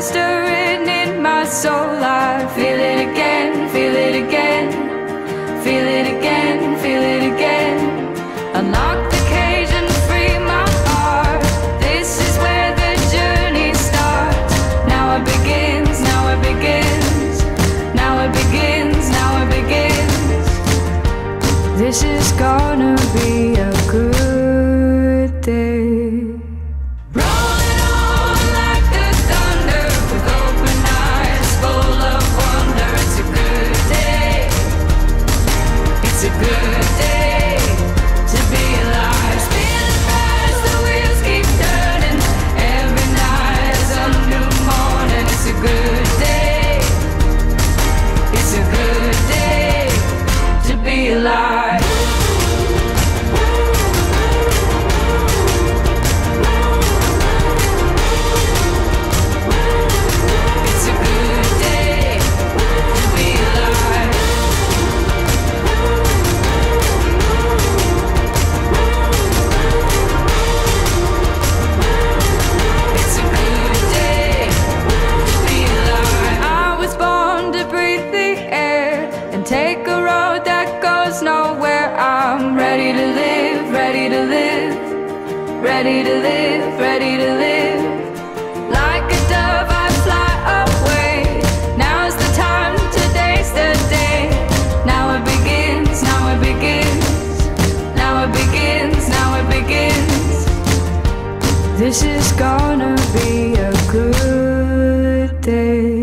something stirring in my soul. I feel it again, feel it again, feel it again, feel it again. Unlock the cage and free my heart. This is where the journey starts. Now it begins, now it begins, now it begins, now it begins. This is gonna be a good day. Ready to live, ready to live. Like a dove I fly away. Now's the time, today's the day. Now it begins, now it begins, now it begins, now it begins. This is gonna be a good day.